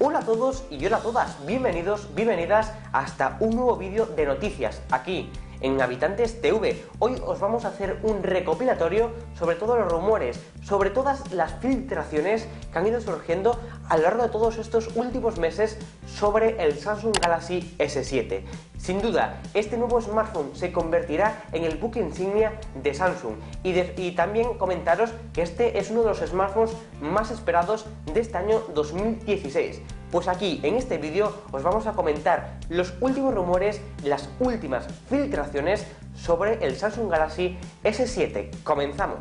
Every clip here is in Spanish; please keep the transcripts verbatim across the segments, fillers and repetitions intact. Hola a todos y hola a todas, bienvenidos, bienvenidas hasta un nuevo vídeo de noticias aquí en Habitantes T V. Hoy os vamos a hacer un recopilatorio sobre todos los rumores, sobre todas las filtraciones que han ido surgiendo a lo largo de todos estos últimos meses sobre el Samsung Galaxy S siete. Sin duda, este nuevo smartphone se convertirá en el buque insignia de Samsung y, de, y también comentaros que este es uno de los smartphones más esperados de este año dos mil dieciséis. Pues aquí, en este vídeo, os vamos a comentar los últimos rumores, las últimas filtraciones sobre el Samsung Galaxy S siete. ¡Comenzamos!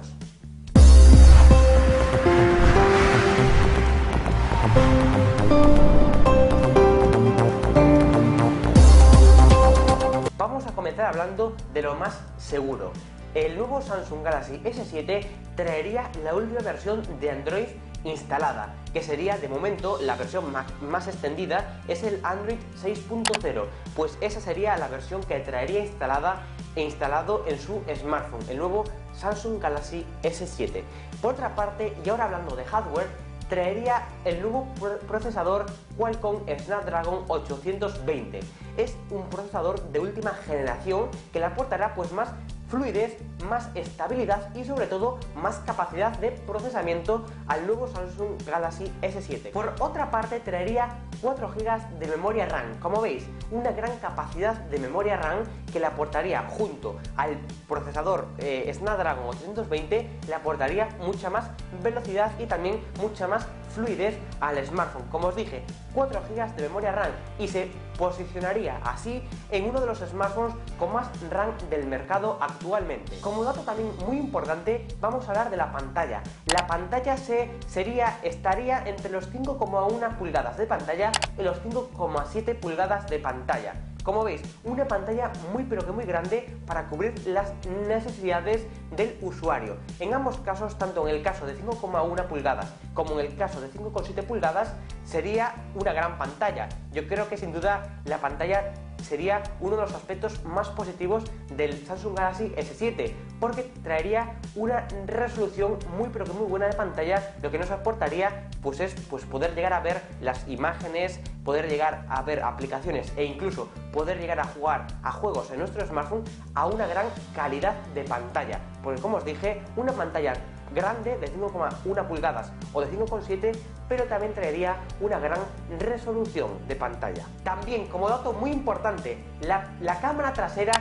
Vamos a comenzar hablando de lo más seguro. El nuevo Samsung Galaxy S siete traería la última versión de Android instalada, que sería de momento la versión más, más extendida, es el Android seis punto cero, pues esa sería la versión que traería instalada e instalado en su smartphone, el nuevo Samsung Galaxy S siete. Por otra parte, y ahora hablando de hardware, traería el nuevo procesador Qualcomm Snapdragon ochocientos veinte. Es un procesador de última generación que le aportará pues más fluidez, más estabilidad y sobre todo más capacidad de procesamiento al nuevo Samsung Galaxy S siete. Por otra parte, traería cuatro gigas de memoria RAM, como veis, una gran capacidad de memoria RAM que le aportaría junto al procesador eh, Snapdragon ochocientos veinte, le aportaría mucha más velocidad y también mucha más fluidez al smartphone. Como os dije, cuatro gigas de memoria RAM, y se posicionaría así en uno de los smartphones con más RAM del mercado actualmente. Como dato también muy importante, vamos a hablar de la pantalla. La pantalla se sería estaría entre los cinco coma uno pulgadas de pantalla y los cinco coma siete pulgadas de pantalla. Como veis, una pantalla muy pero que muy grande para cubrir las necesidades del usuario. En ambos casos, tanto en el caso de cinco coma uno pulgadas como en el caso de cinco coma siete pulgadas, sería una gran pantalla. Yo creo que sin duda la pantalla sería uno de los aspectos más positivos del Samsung Galaxy S siete, porque traería una resolución muy pero que muy buena de pantalla. Lo que nos aportaría pues es pues poder llegar a ver las imágenes, poder llegar a ver aplicaciones e incluso poder llegar a jugar a juegos en nuestro smartphone a una gran calidad de pantalla, porque como os dije, una pantalla grande de cinco coma uno pulgadas o de cinco coma siete, pero también traería una gran resolución de pantalla. También, como dato muy importante, la, la cámara trasera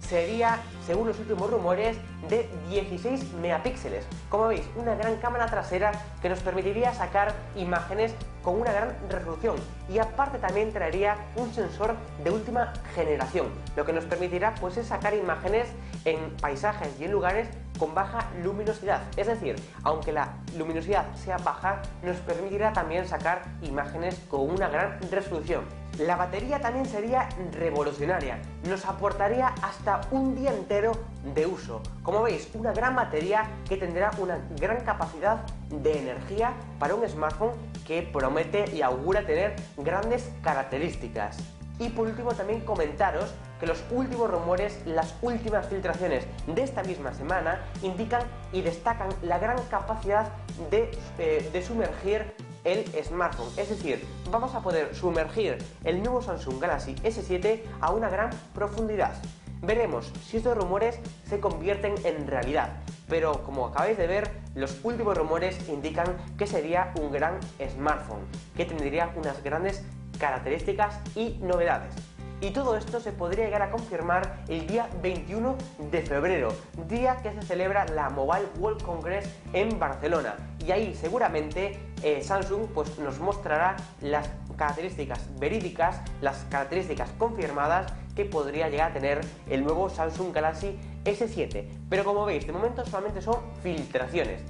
sería, según los últimos rumores, de dieciséis megapíxeles. Como veis, una gran cámara trasera que nos permitiría sacar imágenes con una gran resolución, y aparte también traería un sensor de última generación, lo que nos permitirá pues es sacar imágenes en paisajes y en lugares con baja luminosidad, es decir, aunque la luminosidad sea baja, nos permitirá también sacar imágenes con una gran resolución. La batería también sería revolucionaria, nos aportaría hasta un día entero de uso. Como veis, una gran batería que tendrá una gran capacidad de energía para un smartphone que promete y augura tener grandes características. Y por último también comentaros que los últimos rumores, las últimas filtraciones de esta misma semana indican y destacan la gran capacidad de, eh, de sumergir el smartphone, es decir, vamos a poder sumergir el nuevo Samsung Galaxy S siete a una gran profundidad. Veremos si estos rumores se convierten en realidad, pero como acabáis de ver, los últimos rumores indican que sería un gran smartphone, que tendría unas grandes características y novedades. Y todo esto se podría llegar a confirmar el día veintiuno de febrero, día que se celebra la Mobile World Congress en Barcelona, y ahí seguramente eh, Samsung pues, nos mostrará las características verídicas, las características confirmadas que podría llegar a tener el nuevo Samsung Galaxy S siete, pero como veis, de momento solamente son filtraciones,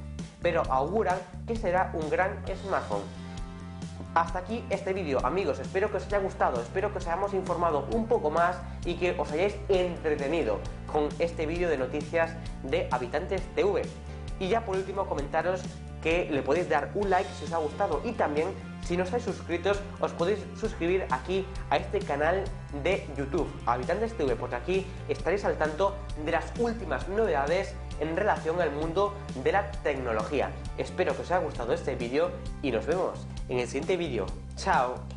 pero auguran que será un gran smartphone. Hasta aquí este vídeo, amigos, espero que os haya gustado, espero que os hayamos informado un poco más y que os hayáis entretenido con este vídeo de noticias de Habitantes T V. Y ya por último comentaros que le podéis dar un like si os ha gustado, y también si no estáis suscritos os podéis suscribir aquí a este canal de YouTube, Habitantes T V, porque aquí estaréis al tanto de las últimas novedades en relación al mundo de la tecnología. Espero que os haya gustado este vídeo y nos vemos en el siguiente vídeo. Chao.